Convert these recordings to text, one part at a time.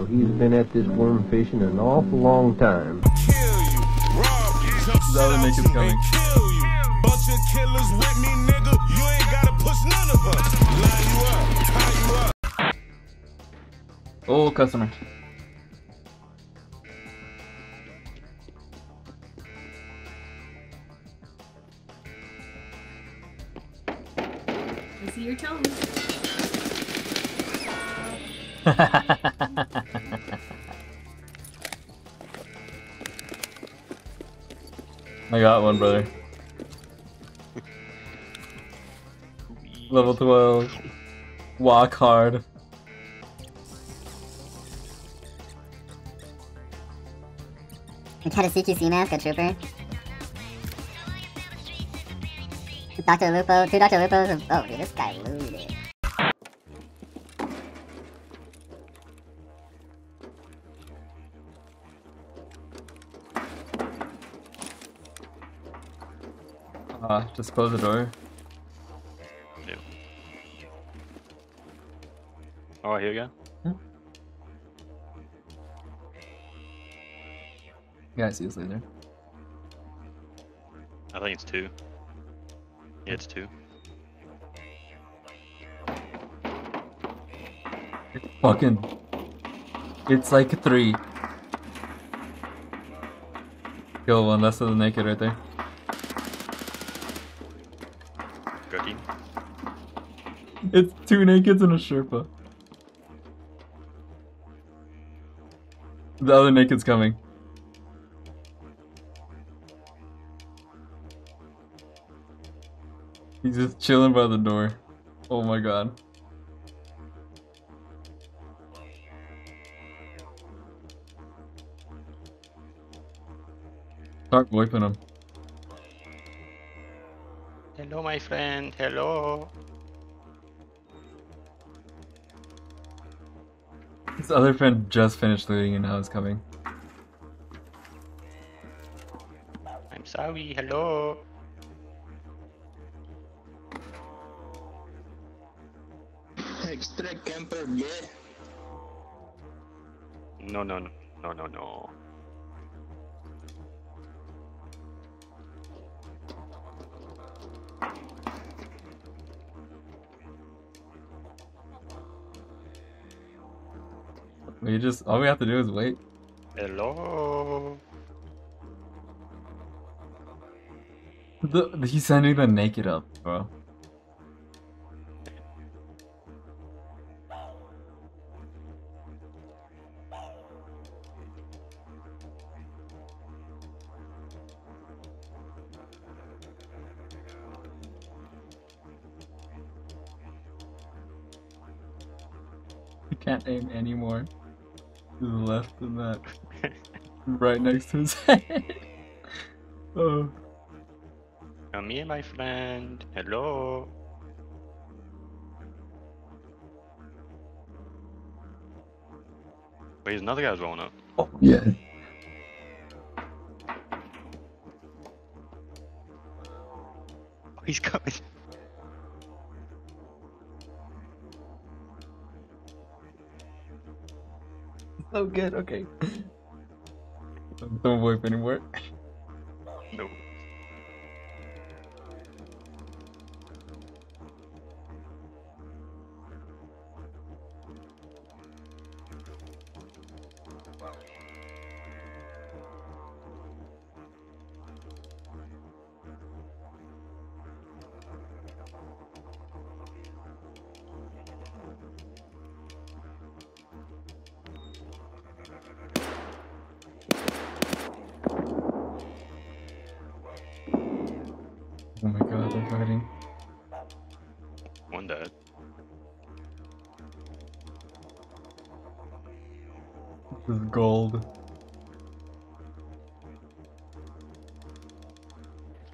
so he's been at this worm fishing an awful long time. Bunch of killers with me, nigga. You ain't gotta push none of us. Line you up, tie you up. Oh, customer. I see your toes. I got one, brother. Level 12. Walk hard. I got a CQC mask, a trooper. Dr. Lupo, two Dr. Lupos. Oh, dude, this guy looted. Just close the door. Oh, here we go. Hmm? Yeah, I see this later. I think it's two. Yeah, it's two. It's fucking... It's like three. Kill one, that's the naked right there. Cookie. It's two nakeds and a Sherpa. The other naked's coming. He's just chilling by the door. Oh my god. Start wiping him. Hello, my friend. Hello. His other friend just finished looting and now is coming. I'm sorry, hello. Extra camper, yeah. No. We just, all we have to do is wait. Hello. He's sending the naked up, bro. I can't aim anymore. Left than that, right next to his head. Oh, come here, my friend. Hello. Wait, another guy's rolling up. Oh, yeah. Oh, he's coming. Oh, good, okay. Don't wipe anymore. No. Oh my god, they're fighting. One dead. This is gold.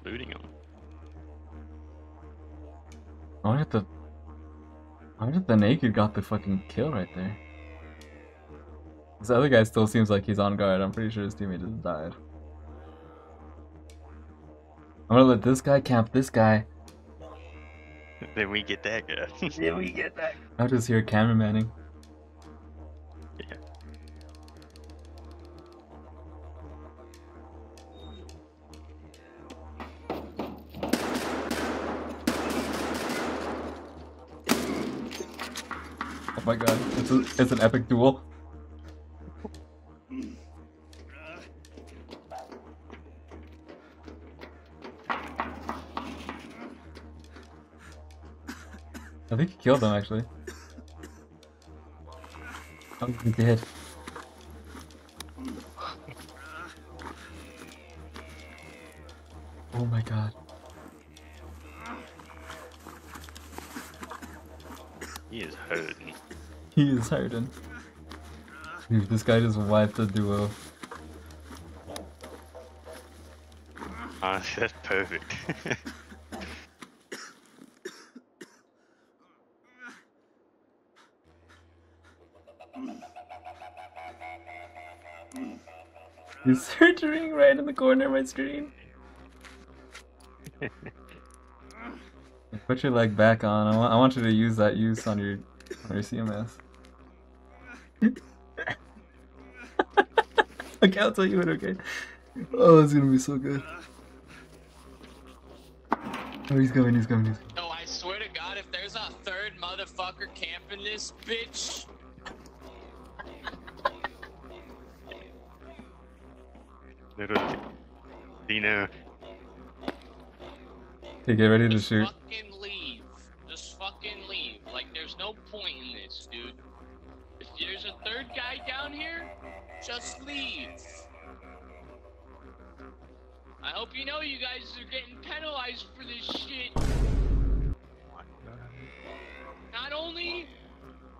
Looting him. I wonder if the naked got the fucking kill right there. This other guy still seems like he's on guard. I'm pretty sure his teammate just died. I'm gonna let this guy camp this guy. Then we get that guy. Then we get that guy. I'll just hear cameramanning. Yeah. Oh my god, it's an epic duel. I think he killed him actually. I'm dead. Oh my god. He is hurting. He is hurting. Dude, this guy just wiped the duo. Ah, that's perfect. He's surging right in the corner of my screen. Put your leg back on. I want you to use that use on your CMS. Okay, I'll tell you what. Okay. Oh, it's gonna be so good. Oh, he's coming. He's coming. No, I swear to God, if there's a third motherfucker camping this bitch. Little Dino. Okay, get ready to shoot. Just fucking leave. Like, there's no point in this, dude. If there's a third guy down here, just leave. I hope you know you guys are getting penalized for this shit. Not only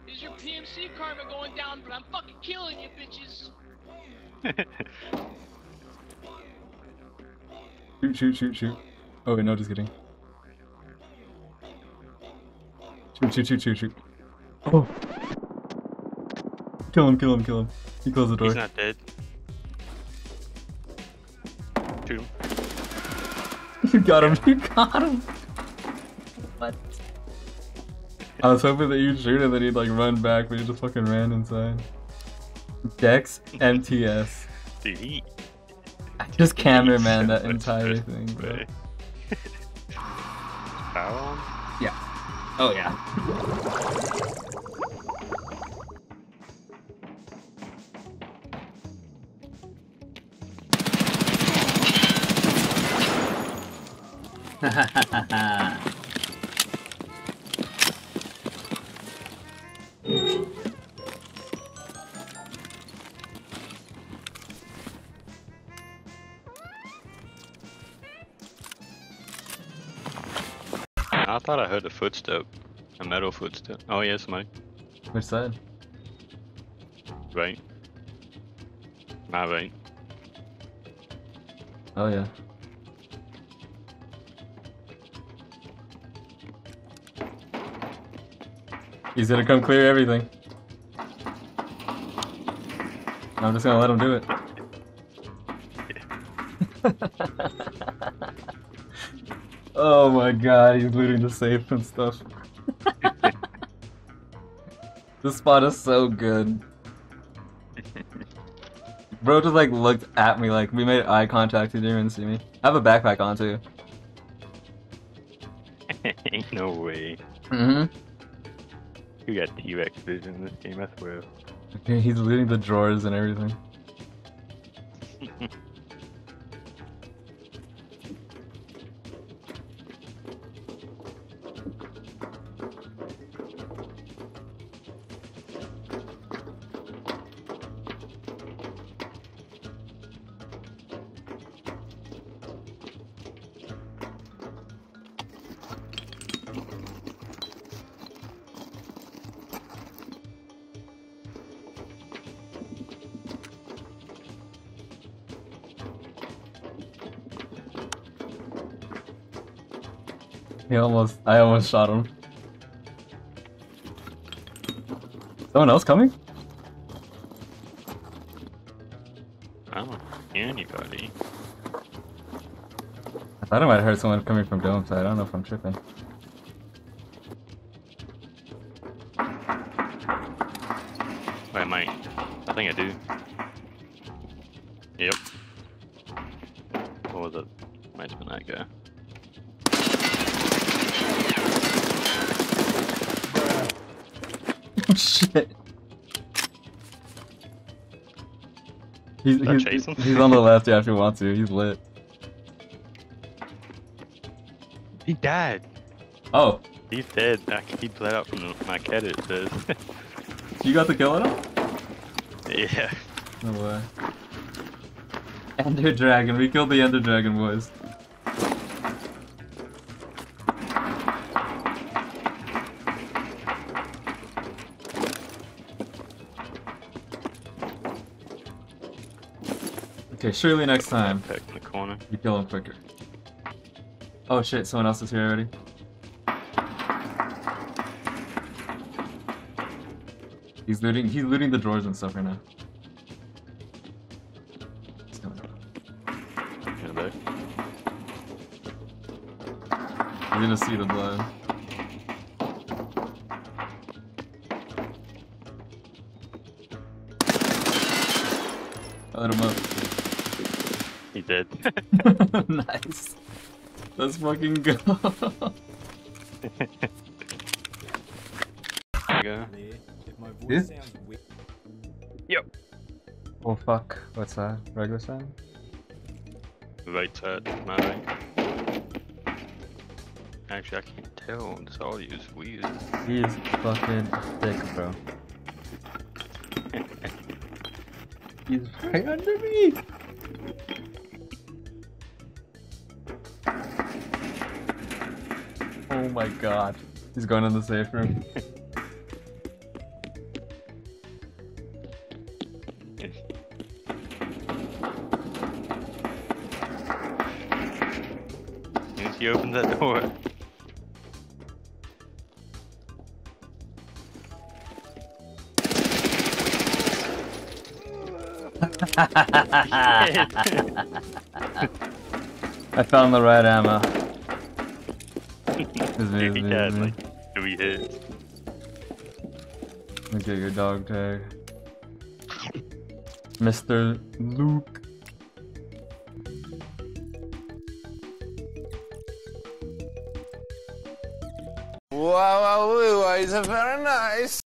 is your PMC karma going down, but I'm fucking killing you, bitches. Shoot, shoot, shoot, shoot. Oh wait, no, just kidding. Shoot, shoot, shoot, shoot, shoot. Oh! Kill him, kill him, kill him. He closed the door. He's not dead. Shoot him. You got him, you got him! What? I was hoping that you'd shoot him and then he'd like run back, but he just fucking ran inside. Dex MTS. Dude, he... I just cameraman that entire thing, bro. Yeah. Oh yeah. I thought I heard a footstep, a metal footstep. Oh yeah, somebody. Which side? Right. My right. Oh yeah. He's gonna come clear everything. I'm just gonna let him do it. Oh my god, he's looting the safe and stuff. This spot is so good. Bro just like looked at me like we made eye contact. He didn't even see me. I have a backpack on too. Ain't no way. Mm-hmm. You got T-Rex vision in this game, I swear. Okay, he's looting the drawers and everything. I almost shot him. Someone else coming? I don't hear anybody. I thought I might have heard someone coming from dome side. I don't know if I'm tripping. I might. I think I do. Yep. What was it? Might have been that guy. Shit. He's on the left, yeah, if you want to. He's lit. He died. Oh. He's dead. He bled out from my cat, it says. You got the kill on him? Yeah. No way. Ender Dragon. We killed the Ender Dragon, boys. Okay, surely next time you kill him quicker. Oh shit, someone else is here already. He's looting the drawers and stuff right now. He's coming up. You're gonna see the blood. I lit him up. He did. Nice. Let's fucking go. This? Yep. Oh fuck. What's that? Regular sound? Right side. My right. Actually, I can't tell. It's all you. It's weird. He is fucking thick, bro. He's right under me! Oh my god. He's going in the safe room. As he opens that door. I found the right ammo. Dude, he died like 3 hits. Let me get your dog tag. Mr. Luke. Wow, wow, wow, wow, it's very nice.